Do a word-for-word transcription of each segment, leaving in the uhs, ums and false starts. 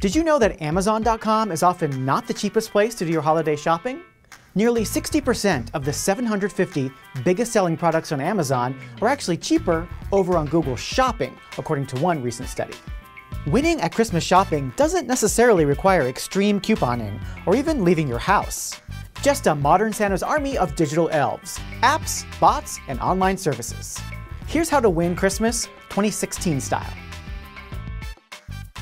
Did you know that Amazon dot com is often not the cheapest place to do your holiday shopping? Nearly sixty percent of the seven hundred fifty biggest selling products on Amazon are actually cheaper over on Google Shopping, according to one recent study. Winning at Christmas shopping doesn't necessarily require extreme couponing or even leaving your house. Just a modern Santa's army of digital elves, apps, bots, and online services. Here's how to win Christmas twenty sixteen style.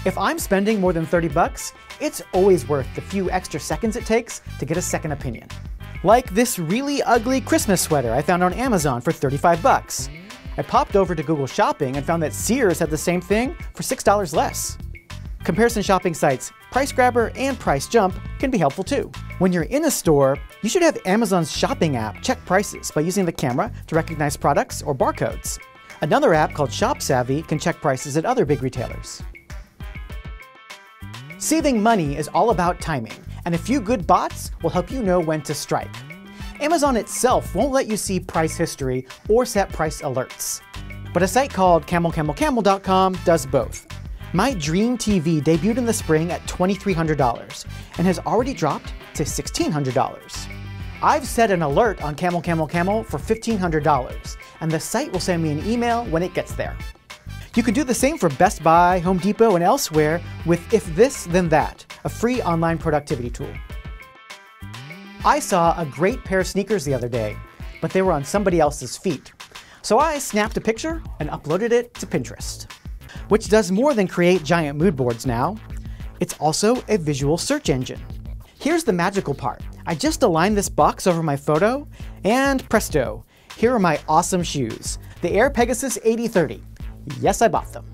If I'm spending more than thirty bucks, it's always worth the few extra seconds it takes to get a second opinion. Like this really ugly Christmas sweater I found on Amazon for thirty-five bucks. I popped over to Google Shopping and found that Sears had the same thing for six dollars less. Comparison shopping sites PriceGrabber and PriceJump can be helpful too. When you're in a store, you should have Amazon's shopping app check prices by using the camera to recognize products or barcodes. Another app called ShopSavvy can check prices at other big retailers. Saving money is all about timing, and a few good bots will help you know when to strike. Amazon itself won't let you see price history or set price alerts. But a site called camel camel camel dot com does both. My Dream T V debuted in the spring at twenty-three hundred dollars and has already dropped to sixteen hundred dollars. I've set an alert on Camel Camel Camel for fifteen hundred dollars, and the site will send me an email when it gets there. You can do the same for Best Buy, Home Depot, and elsewhere with If This Then That, a free online productivity tool. I saw a great pair of sneakers the other day, but they were on somebody else's feet. So I snapped a picture and uploaded it to Pinterest, which does more than create giant mood boards now. It's also a visual search engine. Here's the magical part. I just aligned this box over my photo, and presto, here are my awesome shoes, the Air Pegasus eighty thirty. Yes, I bought them.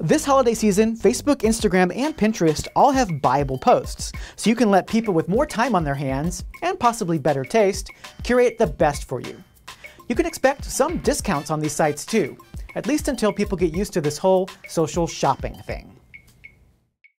This holiday season, Facebook, Instagram, and Pinterest all have buyable posts, so you can let people with more time on their hands, and possibly better taste, curate the best for you. You can expect some discounts on these sites too, at least until people get used to this whole social shopping thing.